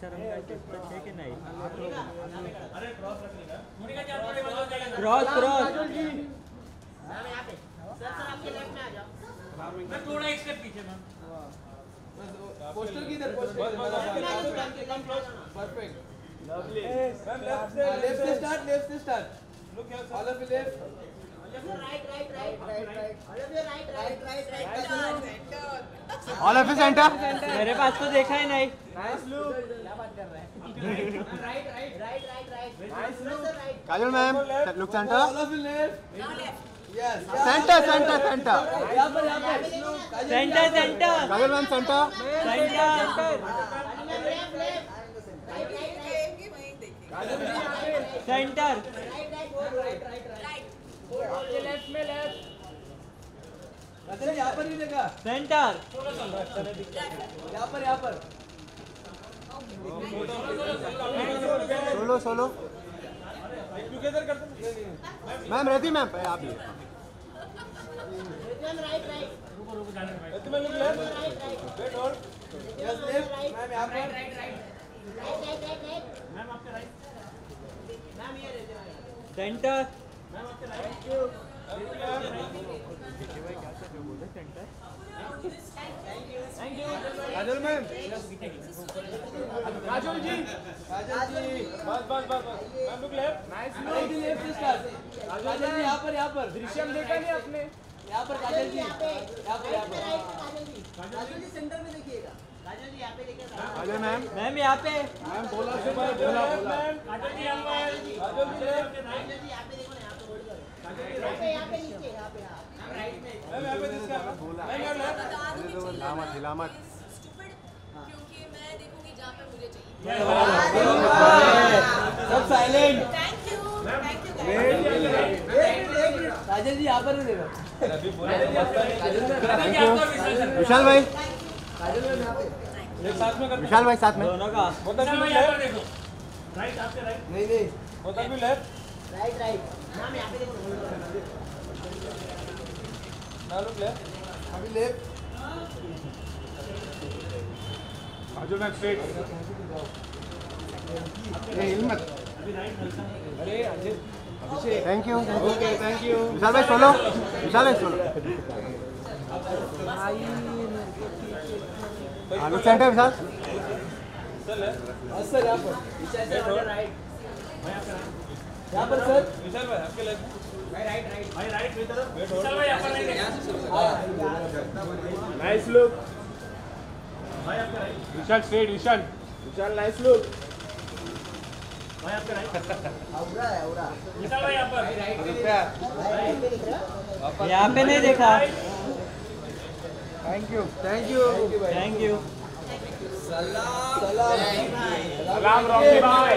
शर्म का टिप्पण है कि नहीं? अरे क्रॉस रखिएगा, क्रॉस क्रॉस सर आपके लेफ्ट में आ जाओ, मैं थोड़ा एक स्टेप पीछे मैम। पोस्टर किधर? Perfect, lovely ma'am. लेफ्ट से स्टार्ट, लेफ्ट से start. Look here sir, left left right right right right right right right right right all of centre. मेरे पास तो देखा ही नहीं। नाइस लुक, क्या बात कर रहा है। Right right right right right nice look Kajal ma'am. Look centre, all of left, yes centre centre centre, यहां पर यहां पर centre center Kajal ma'am, centre centre left left आएंगे वहीं देखिए center right right right right left में लेफ्ट। अरे यहाँ पर ही देखा सेंटर, यहाँ पर सोलो सोलो मैम रहती मैम। आप center center. Thank you Kajal ma'am. Kajal ji बस बस बस ma'am. Look left, nice look left से स्टार्ट। काजल जी यहाँ पर दृश्यम देखा नहीं आपने? यहाँ पर काजल जी, यहाँ पर काजल जी सेंटर में देखिएगा। काजल जी यहाँ पे देखिए, काजल मैम यहाँ पे मैम बोला मैम। काजल जी यहाँ पे, काजल जी यहाँ पे देखो ना, यहाँ पे होल्ड करो। यहाँ पे नीचे, यहाँ पे राइट में मैं पे दिस का बोला मैं लामत हिलामत स्टूपिड, क्योंकि मैं देखूंगी जहां पे मुझे चाहिए। सब silent. Thank you Rajesh ji यहां पर देखो। अभी बोला विशाल भाई, राजेश भाई यहां पे साथ में कर, विशाल भाई साथ में दोनों का बोतल भी लेफ्ट देखो, राइट आपके राइट, नहीं बोतल भी लेफ्ट राइट राइट मैम। यहां पे देखो ना, लुक लेफ्ट, अभी लेफ्ट काजल मैम स्ट्रेट। अरे हिम्मत, अरे अजय अभिषेक। थैंक यू विशाल भाई सोलो, आलू सेंटर विशाल सर। यहाँ पर सर विशाल भाई आपके लेफ्ट, राइट की तरफ विशाल भाई। यहां पर नहीं, यहां से शुरू करो। नाइस लुक भाई आपका right, Vishal straight, Vishal nice look भाई आपका राइट। औरा विशाल भाई यहां पर राइट, यहां पे नहीं देखा। थैंक यू सलाम रॉकी भाई।